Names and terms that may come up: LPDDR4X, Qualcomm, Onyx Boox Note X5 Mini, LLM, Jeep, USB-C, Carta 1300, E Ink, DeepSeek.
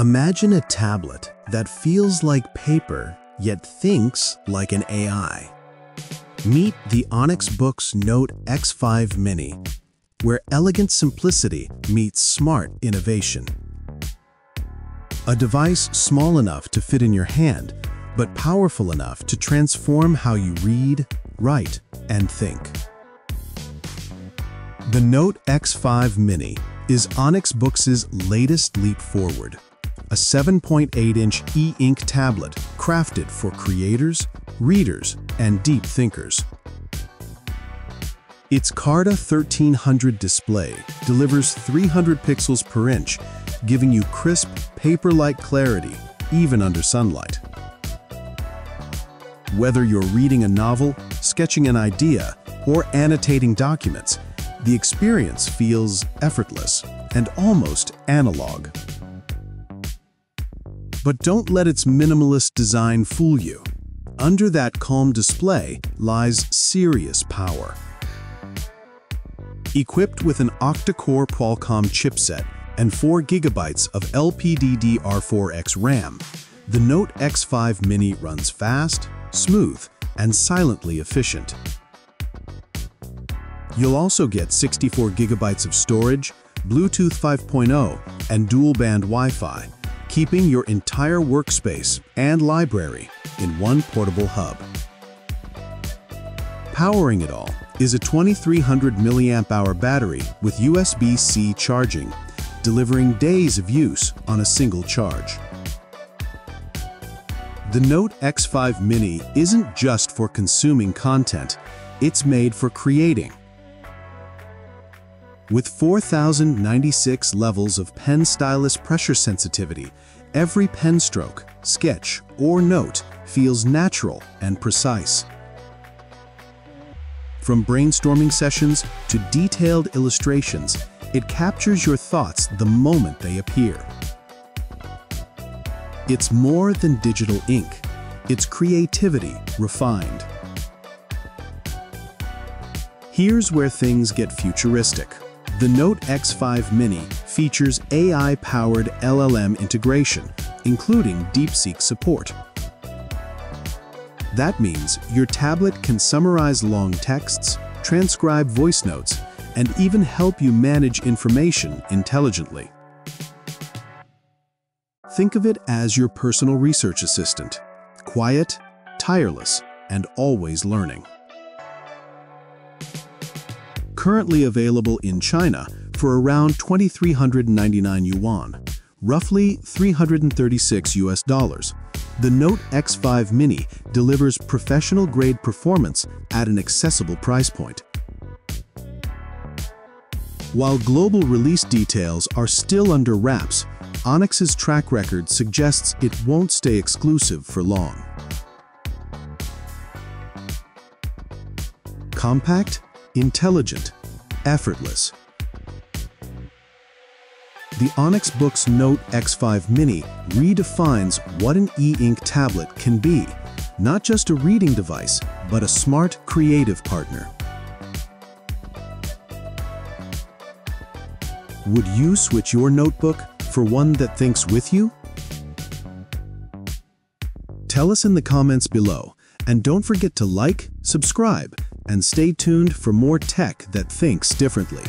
Imagine a tablet that feels like paper yet thinks like an AI. Meet the Onyx Boox Note X5 Mini, where elegant simplicity meets smart innovation. A device small enough to fit in your hand, but powerful enough to transform how you read, write, and think. The Note X5 Mini is Onyx Boox's latest leap forward, a 7.8-inch E Ink tablet crafted for creators, readers, and deep thinkers. Its Carta 1300 display delivers 300 pixels per inch, giving you crisp, paper-like clarity, even under sunlight. Whether you're reading a novel, sketching an idea, or annotating documents, the experience feels effortless and almost analog. But don't let its minimalist design fool you. Under that calm display lies serious power. Equipped with an octa-core Qualcomm chipset and 4 GB of LPDDR4X RAM, the Note X5 Mini runs fast, smooth, and silently efficient. You'll also get 64 GB of storage, Bluetooth 5.0, and dual-band Wi-Fi, keeping your entire workspace and library in one portable hub. Powering it all is a 2300 mAh battery with USB-C charging, delivering days of use on a single charge. The Note X5 Mini isn't just for consuming content, it's made for creating. With 4,096 levels of pen stylus pressure sensitivity, every pen stroke, sketch, or note feels natural and precise. From brainstorming sessions to detailed illustrations, it captures your thoughts the moment they appear. It's more than digital ink. It's creativity refined. Here's where things get futuristic. The Note X5 Mini features AI-powered LLM integration, including DeepSeek support. That means your tablet can summarize long texts, transcribe voice notes, and even help you manage information intelligently. Think of it as your personal research assistant, quiet, tireless, and always learning. Currently available in China for around 2,399 yuan, roughly $336 US, the Note X5 Mini delivers professional-grade performance at an accessible price point. While global release details are still under wraps, Onyx's track record suggests it won't stay exclusive for long. Compact, intelligent, effortless. The Onyx Boox Note X5 Mini redefines what an e-ink tablet can be, not just a reading device, but a smart, creative partner. Would you switch your notebook for one that thinks with you? Tell us in the comments below, and don't forget to like, subscribe, and stay tuned for more tech that thinks differently.